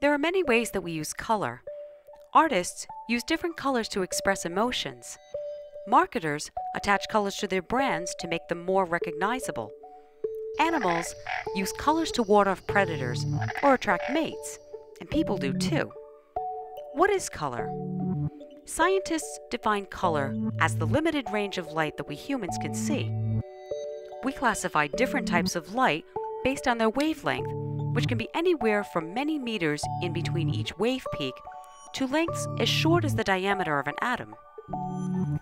There are many ways that we use color. Artists use different colors to express emotions. Marketers attach colors to their brands to make them more recognizable. Animals use colors to ward off predators or attract mates, and people do too. What is color? Scientists define color as the limited range of light that we humans can see. We classify different types of light based on their wavelength, which can be anywhere from many meters in between each wave peak to lengths as short as the diameter of an atom.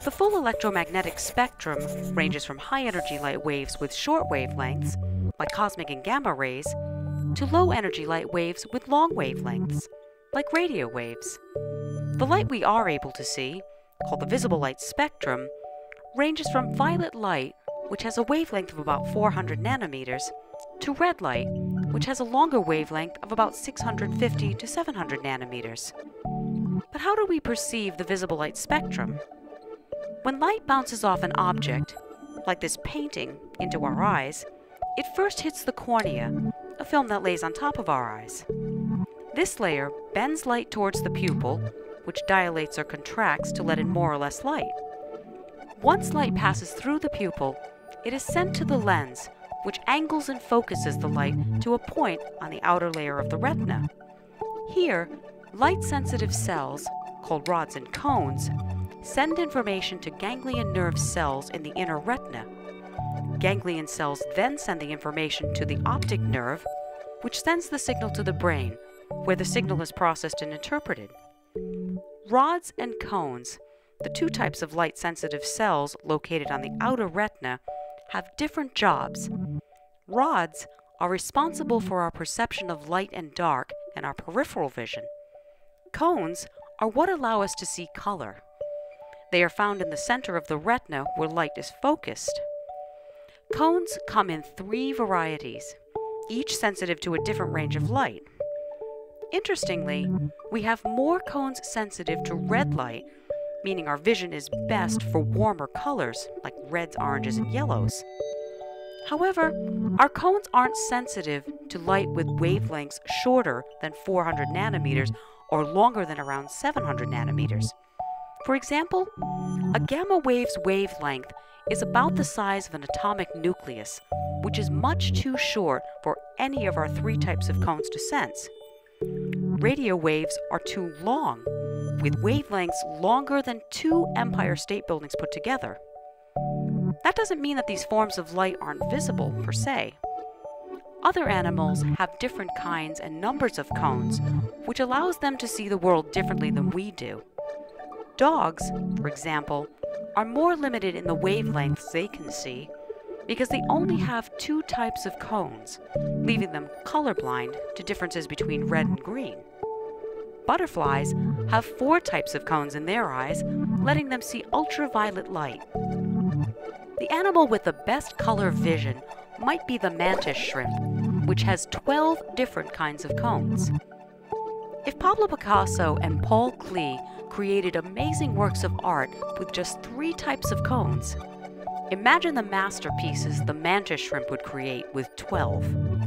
The full electromagnetic spectrum ranges from high-energy light waves with short wavelengths, like cosmic and gamma rays, to low-energy light waves with long wavelengths, like radio waves. The light we are able to see, called the visible light spectrum, ranges from violet light, which has a wavelength of about 400 nanometers, to red light, which has a longer wavelength of about 650 to 700 nanometers. But how do we perceive the visible light spectrum? When light bounces off an object, like this painting, into our eyes, it first hits the cornea, a film that lays on top of our eyes. This layer bends light towards the pupil, which dilates or contracts to let in more or less light. Once light passes through the pupil, it is sent to the lens, which angles and focuses the light to a point on the outer layer of the retina. Here, light-sensitive cells, called rods and cones, send information to ganglion nerve cells in the inner retina. Ganglion cells then send the information to the optic nerve, which sends the signal to the brain, where the signal is processed and interpreted. Rods and cones, the two types of light-sensitive cells located on the outer retina, have different jobs. Rods are responsible for our perception of light and dark and our peripheral vision. Cones are what allow us to see color. They are found in the center of the retina where light is focused. Cones come in three varieties, each sensitive to a different range of light. Interestingly, we have more cones sensitive to red light, meaning our vision is best for warmer colors like reds, oranges, and yellows. However, our cones aren't sensitive to light with wavelengths shorter than 400 nanometers or longer than around 700 nanometers. For example, a gamma wave's wavelength is about the size of an atomic nucleus, which is much too short for any of our three types of cones to sense. Radio waves are too long, with wavelengths longer than two Empire State Buildings put together. That doesn't mean that these forms of light aren't visible, per se. Other animals have different kinds and numbers of cones, which allows them to see the world differently than we do. Dogs, for example, are more limited in the wavelengths they can see because they only have two types of cones, leaving them colorblind to differences between red and green. Butterflies have four types of cones in their eyes, letting them see ultraviolet light. The animal with the best color vision might be the mantis shrimp, which has 12 different kinds of cones. If Pablo Picasso and Paul Klee created amazing works of art with just three types of cones, imagine the masterpieces the mantis shrimp would create with 12.